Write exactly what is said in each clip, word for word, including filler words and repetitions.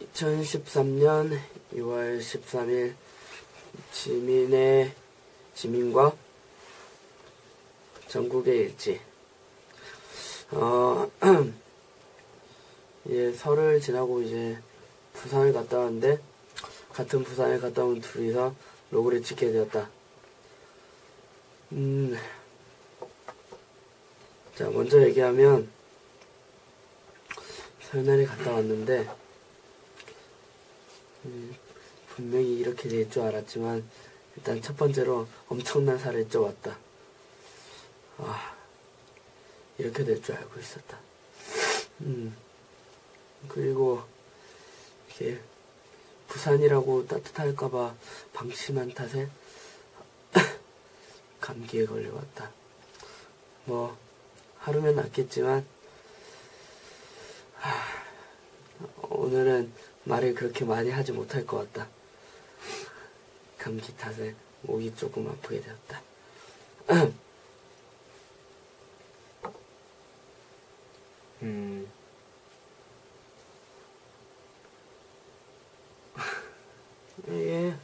이천십삼년 이월 십삼일 지민의 지민과 전국의 일지. 어, 이제 설을 지나고 이제 부산을 갔다 왔는데, 같은 부산에 갔다 온 둘이서 로그를 찍게 되었다. 음, 자, 먼저 얘기하면, 설날에 갔다 왔는데, 음, 분명히 이렇게 될 줄 알았지만, 일단 첫 번째로 엄청난 살을 쪄왔다. 아, 이렇게 될 줄 알고 있었다. 음, 그리고, 이렇게, 부산이라고 따뜻할까봐 방심한 탓에, 감기에 걸려왔다. 뭐, 하루면 낫겠지만, 오늘은 말을 그렇게 많이 하지 못할 것 같다. 감기 탓에 목이 조금 아프게 되었다. 음. 예.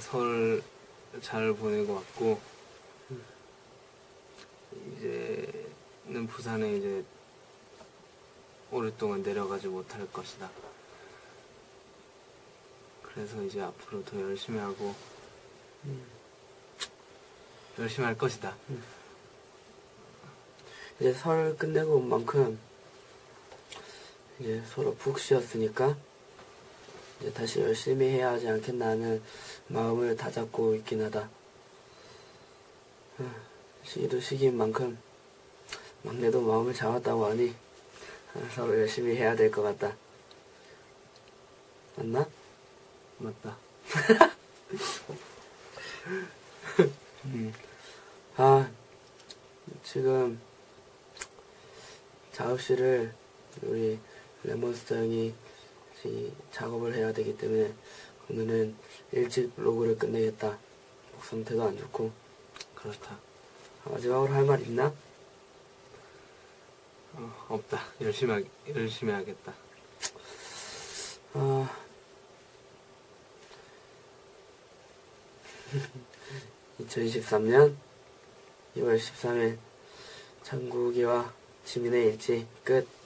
설 잘 보내고 왔고, 이제는 부산에 이제 오랫동안 내려가지 못할 것이다. 그래서 이제 앞으로 더 열심히 하고, 음. 열심히 할 것이다. 음. 이제 설 끝내고 온 만큼 이제 서로 푹 쉬었으니까 이제 다시 열심히 해야 하지 않겠나 하는 마음을 다잡고 있긴 하다. 시기도 시기인 만큼 막내도 마음을 잡았다고 하니 서로 열심히 해야 될 것 같다. 맞나? 맞다. 음. 아, 지금 작업실을 우리 레몬스터 형이 작업을 해야 되기 때문에 오늘은 일찍 로그를 끝내겠다. 목 상태도 안 좋고 그렇다. 마지막으로 할 말 있나? 어, 없다. 열심히, 하, 열심히 하겠다. 어... 이천이십삼년 이월 십삼일 장국이와 지민의 일지 끝.